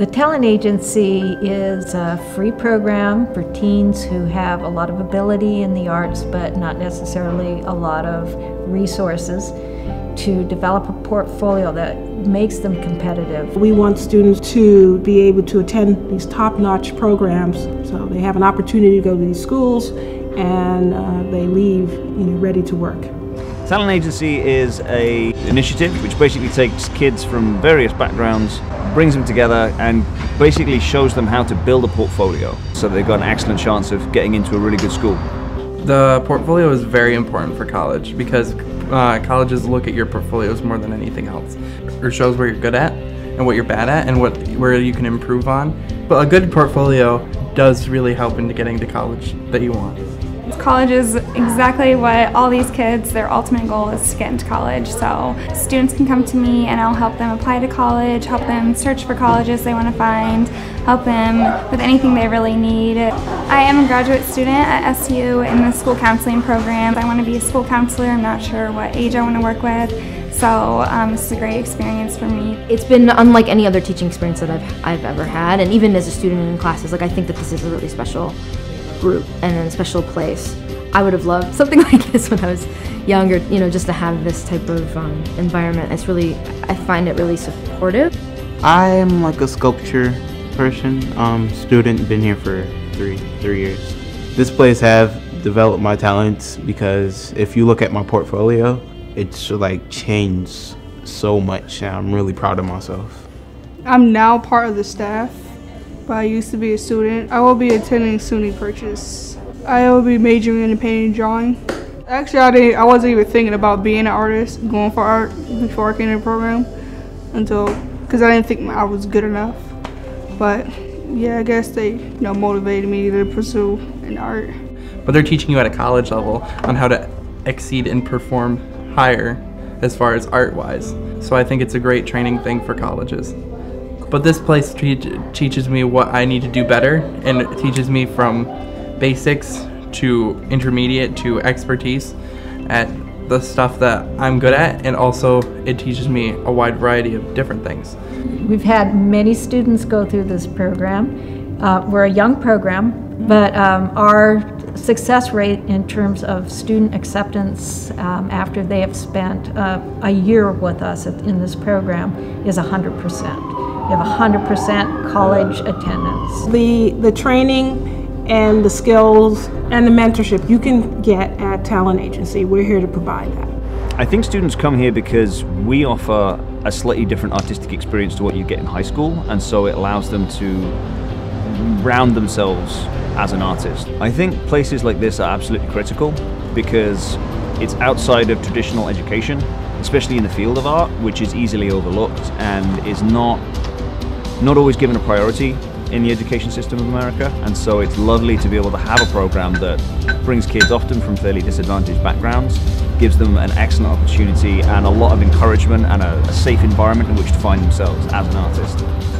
The Talent Agency is a free program for teens who have a lot of ability in the arts but not necessarily a lot of resources to develop a portfolio that makes them competitive. We want students to be able to attend these top-notch programs so they have an opportunity to go to these schools and they leave ready to work. Talent Agency is an initiative which basically takes kids from various backgrounds, brings them together and basically shows them how to build a portfolio so they've got an excellent chance of getting into a really good school. The portfolio is very important for college because colleges look at your portfolios more than anything else. It shows where you're good at and what you're bad at and where you can improve on. But a good portfolio does really help into getting the college that you want. College is exactly what all these kids, their ultimate goal is to get into college. So students can come to me and I'll help them apply to college, help them search for colleges they want to find, help them with anything they really need. I am a graduate student at SU in the school counseling program. I want to be a school counselor. I'm not sure what age I want to work with. So this is a great experience for me. It's been unlike any other teaching experience that I've ever had, and even as a student in classes, I think that this is a really special group and a special place. I would have loved something like this when I was younger, just to have this type of environment. It's really, I find it really supportive. I'm like a sculpture person, student, been here for three years. This place have developed my talents because if you look at my portfolio, it's changed so much and I'm really proud of myself. I'm now part of the staff. I used to be a student. I will be attending SUNY Purchase. I will be majoring in painting and drawing. Actually, I wasn't even thinking about being an artist, going for art before I came to the program, because I didn't think I was good enough. But yeah, I guess they motivated me to pursue an art. But they're teaching you at a college level on how to exceed and perform higher as far as art-wise. So I think it's a great training thing for colleges. But this place teaches me what I need to do better, and it teaches me from basics to intermediate to expertise at the stuff that I'm good at, and also it teaches me a wide variety of different things. We've had many students go through this program. We're a young program, but our success rate in terms of student acceptance after they have spent a year with us in this program is 100%. You have 100% college attendance. The training and the skills and the mentorship you can get at Talent Agency, we're here to provide that. I think students come here because we offer a slightly different artistic experience to what you get in high school, and so it allows them to round themselves as an artist. I think places like this are absolutely critical because it's outside of traditional education, especially in the field of art, which is easily overlooked and is not always given a priority in the education system of America. And so it's lovely to be able to have a program that brings kids often from fairly disadvantaged backgrounds, gives them an excellent opportunity and a lot of encouragement and a safe environment in which to find themselves as an artist.